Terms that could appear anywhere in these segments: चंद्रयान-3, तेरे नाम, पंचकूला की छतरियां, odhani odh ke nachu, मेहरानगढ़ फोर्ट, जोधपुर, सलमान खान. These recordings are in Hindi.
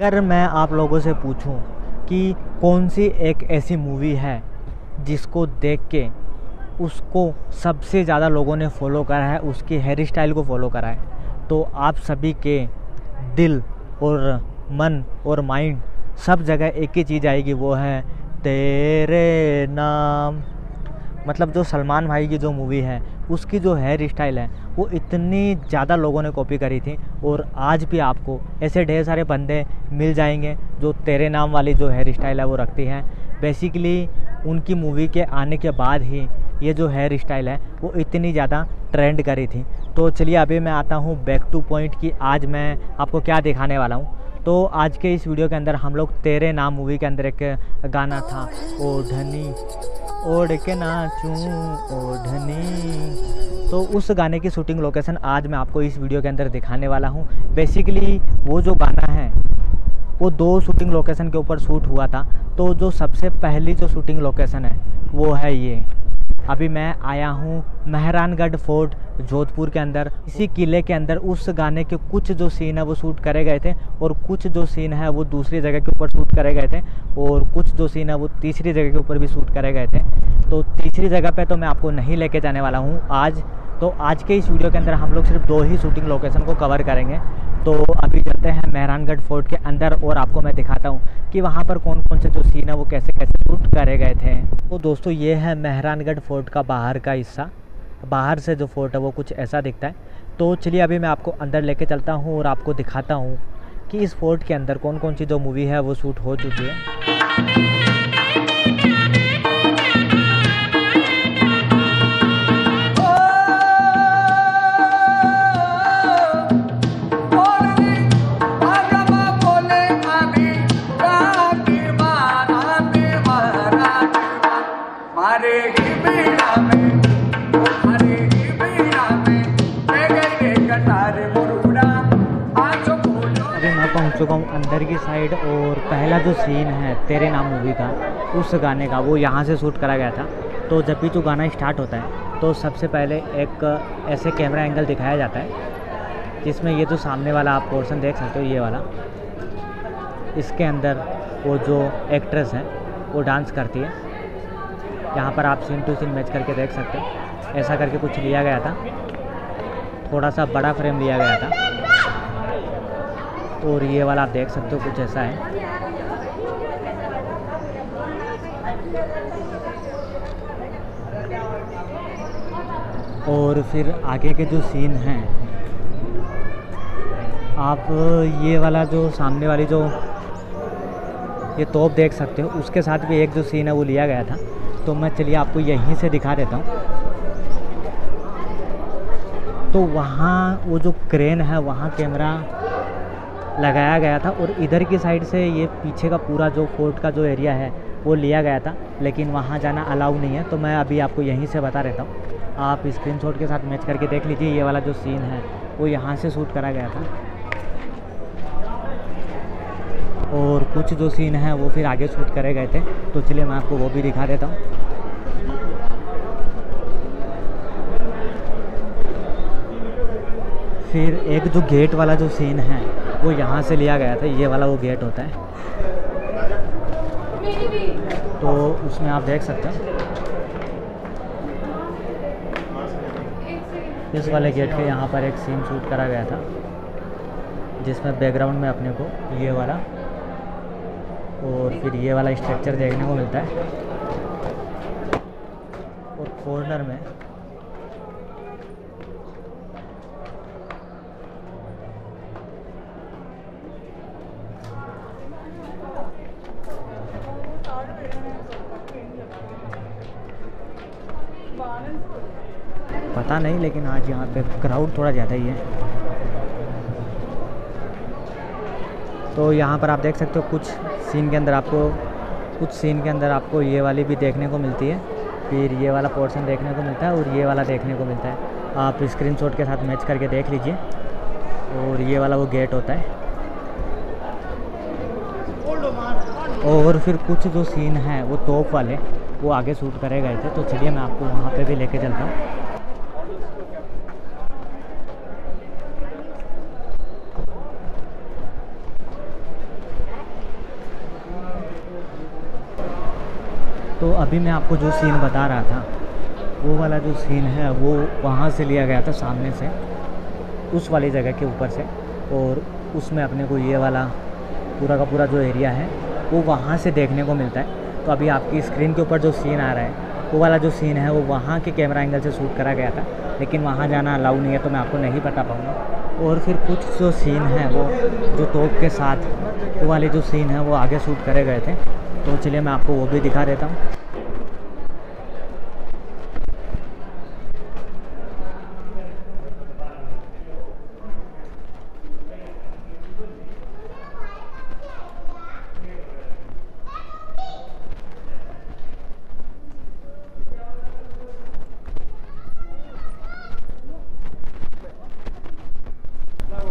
अगर मैं आप लोगों से पूछूं कि कौन सी एक ऐसी मूवी है जिसको देख के उसको सबसे ज़्यादा लोगों ने फॉलो करा है, उसकी हेयर स्टाइल को फॉलो करा है, तो आप सभी के दिल और मन और माइंड सब जगह एक ही चीज़ आएगी, वो है तेरे नाम। मतलब जो सलमान भाई की जो मूवी है उसकी जो हेयर स्टाइल है वो इतनी ज़्यादा लोगों ने कॉपी करी थी, और आज भी आपको ऐसे ढेर सारे बंदे मिल जाएंगे जो तेरे नाम वाली जो हेयर स्टाइल है वो रखती हैं। बेसिकली उनकी मूवी के आने के बाद ही ये जो हेयर स्टाइल है वो इतनी ज़्यादा ट्रेंड करी थी। तो चलिए अभी मैं आता हूँ बैक टू पॉइंट कि आज मैं आपको क्या दिखाने वाला हूँ। तो आज के इस वीडियो के अंदर हम लोग तेरे नाम मूवी के अंदर एक गाना था, ओढनी ओढ़के नाचु ओढ़नी, तो उस गाने की शूटिंग लोकेशन आज मैं आपको इस वीडियो के अंदर दिखाने वाला हूँ। बेसिकली वो जो गाना है वो दो शूटिंग लोकेशन के ऊपर शूट हुआ था। तो जो सबसे पहली जो शूटिंग लोकेशन है वो है ये, अभी मैं आया हूँ मेहरानगढ़ फोर्ट जोधपुर के अंदर। इसी किले के अंदर उस गाने के कुछ जो सीन है वो शूट करे गए थे, और कुछ जो सीन है वो दूसरी जगह के ऊपर शूट करे गए थे, और कुछ जो सीन है वो तीसरी जगह के ऊपर भी शूट करे गए थे। तो तीसरी जगह पे तो मैं आपको नहीं लेके जाने वाला हूँ आज। तो आज के इस वीडियो के अंदर हम लोग सिर्फ दो ही शूटिंग लोकेशन को कवर करेंगे। तो अभी चलते हैं मेहरानगढ़ फोर्ट के अंदर, और आपको मैं दिखाता हूँ कि वहाँ पर कौन कौन से जो सीन है वो कैसे कैसे शूट करे गए थे। तो दोस्तों ये है मेहरानगढ़ फोर्ट का बाहर का हिस्सा, बाहर से जो फोर्ट है वो कुछ ऐसा दिखता है। तो चलिए अभी मैं आपको अंदर लेके चलता हूँ और आपको दिखाता हूँ कि इस फोर्ट के अंदर कौन कौन सी जो मूवी है वो शूट हो चुकी है। चुका हूँ अंदर की साइड, और पहला जो सीन है तेरे नाम मूवी का उस गाने का वो यहाँ से शूट करा गया था। तो जब भी जो गाना स्टार्ट होता है तो सबसे पहले एक ऐसे कैमरा एंगल दिखाया जाता है जिसमें ये जो सामने वाला आप पोर्शन देख सकते हो, ये वाला, इसके अंदर वो जो एक्ट्रेस है वो डांस करती है। यहाँ पर आप सीन टू सीन मैच करके देख सकते हो, ऐसा करके कुछ लिया गया था, थोड़ा सा बड़ा फ्रेम लिया गया था, और ये वाला आप देख सकते हो कुछ ऐसा है। और फिर आगे के जो सीन हैं, आप ये वाला जो सामने वाली जो ये तोप देख सकते हो, उसके साथ भी एक जो सीन है वो लिया गया था। तो मैं चलिए आपको यहीं से दिखा देता हूँ। तो वहाँ वो जो क्रेन है वहाँ कैमरा लगाया गया था, और इधर की साइड से ये पीछे का पूरा जो फोर्ट का जो एरिया है वो लिया गया था, लेकिन वहाँ जाना अलाउ नहीं है। तो मैं अभी आपको यहीं से बता देता हूँ, आप स्क्रीनशॉट के साथ मैच करके देख लीजिए। ये वाला जो सीन है वो यहाँ से शूट करा गया था, और कुछ जो सीन है वो फिर आगे शूट करे गए थे। तो चलिए मैं आपको वो भी दिखा देता हूँ। फिर एक जो गेट वाला जो सीन है वो यहाँ से लिया गया था, ये वाला वो गेट होता है, तो उसमें आप देख सकते हो इस वाले गेट के यहाँ पर एक सीन शूट करा गया था, जिसमें बैकग्राउंड में अपने को ये वाला और फिर ये वाला स्ट्रक्चर देखने को मिलता है, और कॉर्नर में पता नहीं, लेकिन आज यहाँ पे क्राउड थोड़ा ज़्यादा ही है। तो यहाँ पर आप देख सकते हो कुछ सीन के अंदर आपको ये वाली भी देखने को मिलती है, फिर ये वाला पोर्शन देखने को मिलता है, और ये वाला देखने को मिलता है। आप स्क्रीनशॉट के साथ मैच करके देख लीजिए, और ये वाला वो गेट होता है। और फिर कुछ जो सीन है वो तोप वाले वो आगे शूट करे गए थे। तो चलिए मैं आपको वहाँ पे भी लेके चलता हूँ। अभी मैं आपको जो सीन बता रहा था वो वाला जो सीन है वो वहाँ से लिया गया था, सामने से, उस वाली जगह के ऊपर से। और उसमें अपने को ये वाला पूरा का पूरा जो एरिया है वो वहाँ से देखने को मिलता है। तो अभी आपकी स्क्रीन के ऊपर जो सीन आ रहा है वो वाला जो सीन है वो वहाँ के कैमरा एंगल से शूट करा गया था, लेकिन वहाँ जाना अलाउ नहीं है तो मैं आपको नहीं बता पाऊँगा। और फिर कुछ जो सीन है वो जो तोप के साथ वो वाले जो सीन है वो आगे शूट करे गए थे, तो चलिए मैं आपको वो भी दिखा देता हूँ।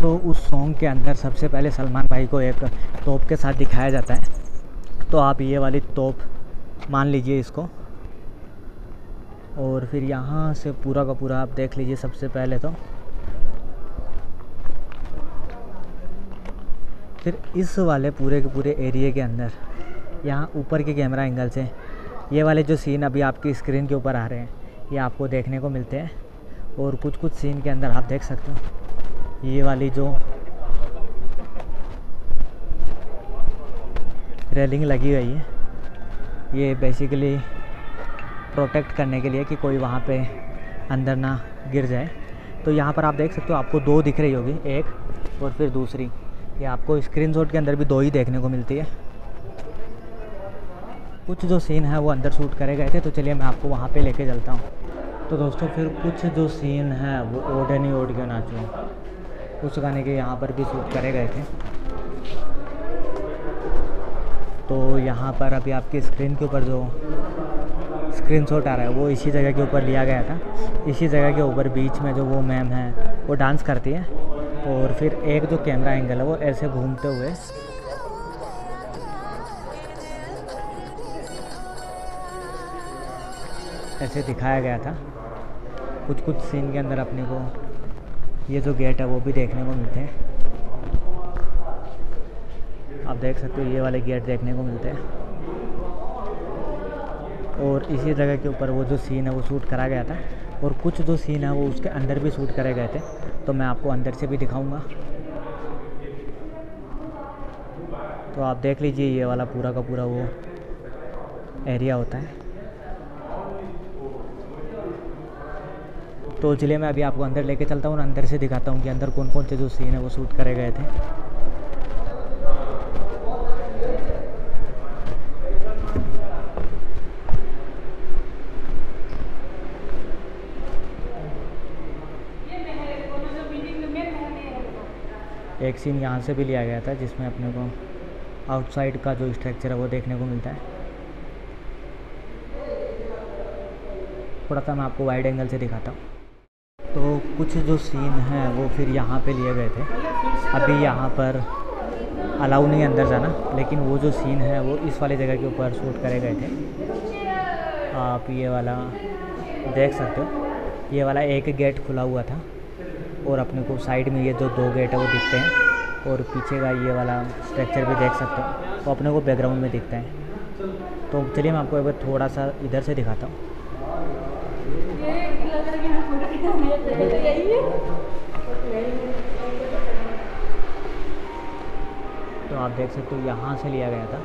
तो उस सॉन्ग के अंदर सबसे पहले सलमान भाई को एक तोप के साथ दिखाया जाता है, तो आप ये वाली तोप मान लीजिए इसको। और फिर यहाँ से पूरा का पूरा आप देख लीजिए। सबसे पहले तो फिर इस वाले पूरे के पूरे एरिया के अंदर यहाँ ऊपर के कैमरा एंगल से ये वाले जो सीन अभी आपकी स्क्रीन के ऊपर आ रहे हैं ये आपको देखने को मिलते हैं। और कुछ कुछ सीन के अंदर आप देख सकते हो ये वाली जो रेलिंग लगी गई है ये बेसिकली प्रोटेक्ट करने के लिए कि कोई वहाँ पे अंदर ना गिर जाए। तो यहाँ पर आप देख सकते हो आपको दो दिख रही होगी, एक और फिर दूसरी। ये आपको स्क्रीनशॉट के अंदर भी दो ही देखने को मिलती है। कुछ जो सीन है वो अंदर शूट करे गए थे, तो चलिए मैं आपको वहाँ पे लेके चलता हूँ। तो दोस्तों फिर कुछ जो सीन है वो ओढनी ओढ़के नाचु उस गाने के यहाँ पर भी शूट करे गए थे। तो यहाँ पर अभी आपकी स्क्रीन के ऊपर जो स्क्रीनशॉट आ रहा है वो इसी जगह के ऊपर लिया गया था। इसी जगह के ऊपर बीच में जो वो मैम है वो डांस करती है, और फिर एक जो कैमरा एंगल है वो ऐसे घूमते हुए ऐसे दिखाया गया था। कुछ कुछ सीन के अंदर अपने को ये जो गेट है वो भी देखने को मिलते हैं। आप देख सकते हो ये वाले गेट देखने को मिलते हैं। और इसी जगह के ऊपर वो जो सीन है वो शूट करा गया था, और कुछ जो सीन है वो उसके अंदर भी शूट करे गए थे, तो मैं आपको अंदर से भी दिखाऊंगा। तो आप देख लीजिए ये वाला पूरा का पूरा वो एरिया होता है। तो चलिए मैं अभी आपको अंदर लेके चलता हूँ और अंदर से दिखाता हूँ कि अंदर कौन कौन से जो सीन है वो शूट करे गए थे। एक सीन यहाँ से भी लिया गया था जिसमें अपने को आउटसाइड का जो स्ट्रक्चर है वो देखने को मिलता है। थोड़ा सा मैं आपको वाइड एंगल से दिखाता हूँ। तो कुछ जो सीन है वो फिर यहाँ पे लिए गए थे। अभी यहाँ पर अलाउ नहीं अंदर जाना, लेकिन वो जो सीन है वो इस वाली जगह के ऊपर शूट करे गए थे। आप ये वाला देख सकते हो, ये वाला एक गेट खुला हुआ था और अपने को साइड में ये जो दो गेट है वो दिखते हैं, और पीछे का ये वाला स्ट्रक्चर भी देख सकते हो, तो अपने को बैकग्राउंड में दिखता है। तो चलिए मैं आपको एक बार थोड़ा सा इधर से दिखाता हूँ। तो आप देख सकते हो यहाँ से लिया गया था।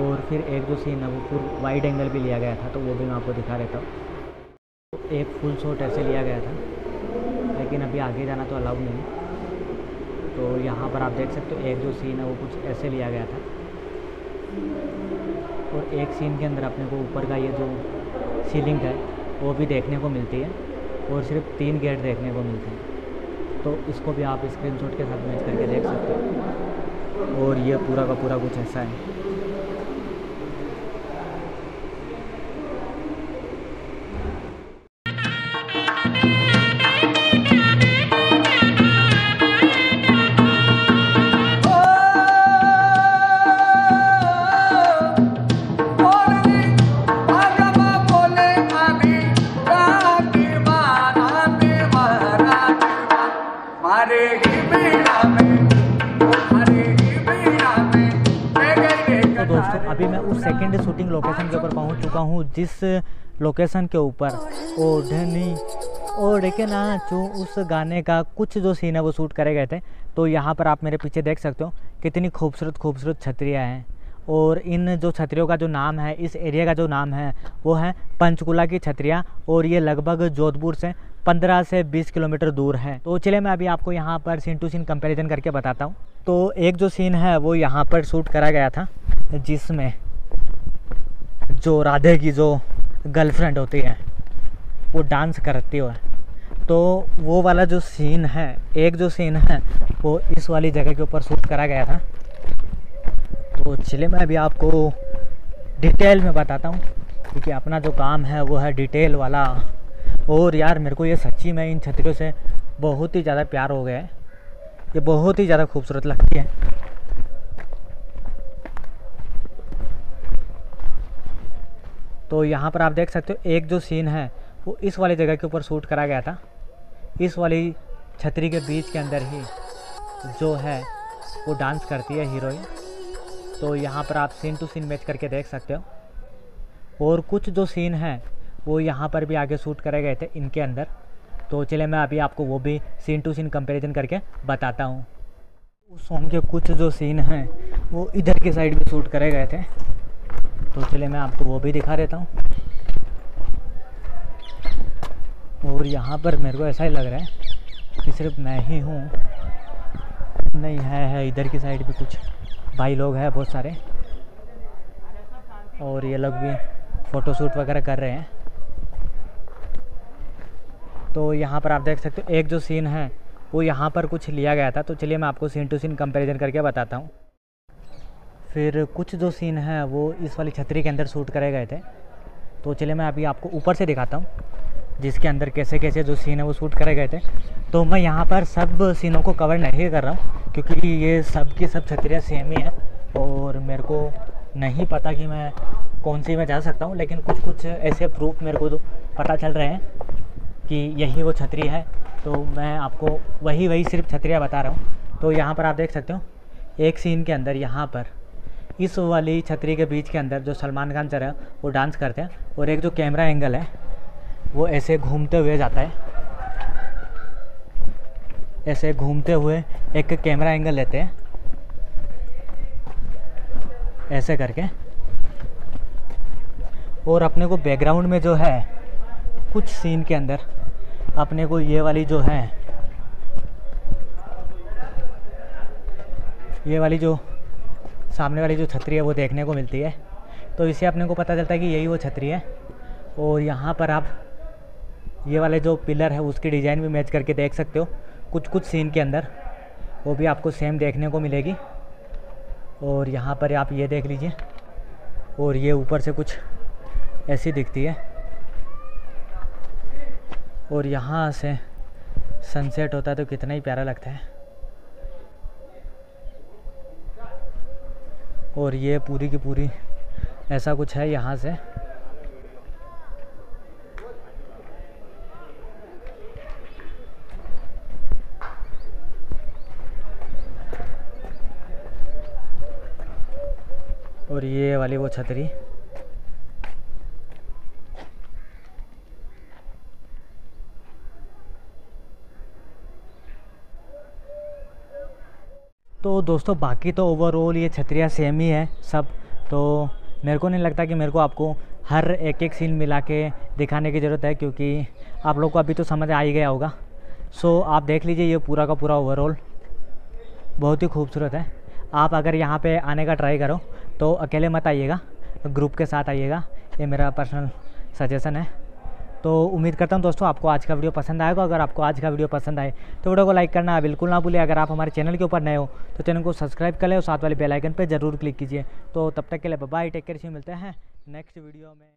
और फिर एक जो सीन है वो पूरा वाइड एंगल भी लिया गया था, तो वो भी मैं आपको दिखा देता हूँ। एक फुल शॉट ऐसे लिया गया था, लेकिन अभी आगे जाना तो अलाउ नहीं। तो यहाँ पर आप देख सकते हो एक जो सीन है वो कुछ ऐसे लिया गया था, और एक सीन के अंदर अपने को ऊपर का ये जो सीलिंग है वो भी देखने को मिलती है, और सिर्फ 3 गेट देखने को मिलते हैं। तो इसको भी आप स्क्रीनशॉट के साथ मैच करके देख सकते हो। और ये पूरा का पूरा कुछ ऐसा है। सेकेंड शूटिंग लोकेशन के ऊपर पहुंच चुका हूं, जिस लोकेशन के ऊपर ओढनी ओढ़के नाचु उस गाने का कुछ जो सीन है वो शूट करे गए थे। तो यहाँ पर आप मेरे पीछे देख सकते हो कितनी खूबसूरत खूबसूरत छतरियाँ हैं, और इन जो छतरियों का जो नाम है, इस एरिया का जो नाम है वो है पंचकूला की छतरियां, और ये लगभग जोधपुर से 15 से 20 किलोमीटर दूर है। तो चलिए मैं अभी आपको यहाँ पर सीन टू सीन कंपैरिजन करके बताता हूँ। तो एक जो सीन है वो यहाँ पर शूट करा गया था, जिसमें जो राधे की जो गर्लफ्रेंड होती है वो डांस करती हो, तो वो वाला जो सीन है, एक जो सीन है वो इस वाली जगह के ऊपर शूट करा गया था। तो चलिए मैं अभी आपको डिटेल में बताता हूँ, क्योंकि अपना जो काम है वो है डिटेल वाला। और यार मेरे को ये सच्ची में इन छतरियों से बहुत ही ज़्यादा प्यार हो गया है, ये बहुत ही ज़्यादा खूबसूरत लगती है। तो यहाँ पर आप देख सकते हो एक जो सीन है वो इस वाली जगह के ऊपर शूट करा गया था, इस वाली छतरी के बीच के अंदर ही जो है वो डांस करती है हीरोइन। तो यहाँ पर आप सीन टू सीन मैच करके देख सकते हो, और कुछ जो सीन है वो यहाँ पर भी आगे शूट करे गए थे इनके अंदर। तो चलिए मैं अभी आपको वो भी सीन टू सीन कंपैरिजन करके बताता हूँ। उस सॉन्ग के कुछ जो सीन हैं वो इधर की साइड भी शूट करे गए थे, तो चलिए मैं आपको वो भी दिखा देता हूँ। और यहाँ पर मेरे को ऐसा ही लग रहा है कि सिर्फ मैं ही हूँ, नहीं है इधर की साइड भी कुछ भाई लोग हैं बहुत सारे, और ये लोग भी फ़ोटोशूट वगैरह कर रहे हैं। तो यहाँ पर आप देख सकते हो एक जो सीन है वो यहाँ पर कुछ लिया गया था। तो चलिए मैं आपको सीन टू सीन कंपैरिजन करके बताता हूँ। फिर कुछ जो सीन है वो इस वाली छतरी के अंदर शूट करे गए थे। तो चलिए मैं अभी आपको ऊपर से दिखाता हूँ, जिसके अंदर कैसे कैसे जो सीन है वो शूट करे गए थे। तो मैं यहाँ पर सब सीनों को कवर नहीं कर रहा हूँ, क्योंकि ये सब की सब छतरियाँ सेम ही हैं, और मेरे को नहीं पता कि मैं कौन सी में जा सकता हूँ। लेकिन कुछ कुछ ऐसे प्रूफ मेरे को तो पता चल रहे हैं कि यही वो छतरी है, तो मैं आपको वही सिर्फ छतरियाँ बता रहा हूँ। तो यहाँ पर आप देख सकते हो एक सीन के अंदर यहाँ पर इस वाली छतरी के बीच के अंदर जो सलमान खान सर है वो डांस करते हैं, और एक जो कैमरा एंगल है वो ऐसे घूमते हुए जाता है, ऐसे घूमते हुए एक कैमरा एंगल लेते हैं ऐसे करके। और अपने को बैकग्राउंड में जो है कुछ सीन के अंदर अपने को ये वाली जो है, ये वाली जो सामने वाली जो छतरी है वो देखने को मिलती है। तो इससे अपने को पता चलता है कि यही वो छतरी है। और यहाँ पर आप ये वाले जो पिलर है उसकी डिज़ाइन भी मैच करके देख सकते हो कुछ सीन के अंदर, वो भी आपको सेम देखने को मिलेगी। और यहाँ पर आप ये देख लीजिए, और ये ऊपर से कुछ ऐसी दिखती है, और यहाँ से सनसेट होता है तो कितना ही प्यारा लगता है। और ये पूरी की पूरी ऐसा कुछ है यहाँ से। और ये वाली वो छतरी, तो दोस्तों बाकी तो ओवरऑल ये छतरियाँ सेम ही है सब। तो मेरे को नहीं लगता कि मेरे को आपको हर एक सीन मिला के दिखाने की ज़रूरत है, क्योंकि आप लोग को अभी तो समझ आ ही गया होगा। सो आप देख लीजिए ये पूरा का पूरा ओवरऑल बहुत ही खूबसूरत है। आप अगर यहाँ पे आने का ट्राई करो तो अकेले मत आइएगा, ग्रुप के साथ आइएगा, ये मेरा पर्सनल सजेशन है। तो उम्मीद करता हूँ दोस्तों आपको आज का वीडियो पसंद आएगा। अगर आपको आज का वीडियो पसंद आए तो वीडियो को लाइक करना बिल्कुल ना भूलें। अगर आप हमारे चैनल के ऊपर नए हो तो चैनल को सब्सक्राइब कर लें, और साथ वाले बेल आइकन पर जरूर क्लिक कीजिए। तो तब तक के लिए बाय, टेक केयर, मिलते हैं नेक्स्ट वीडियो में।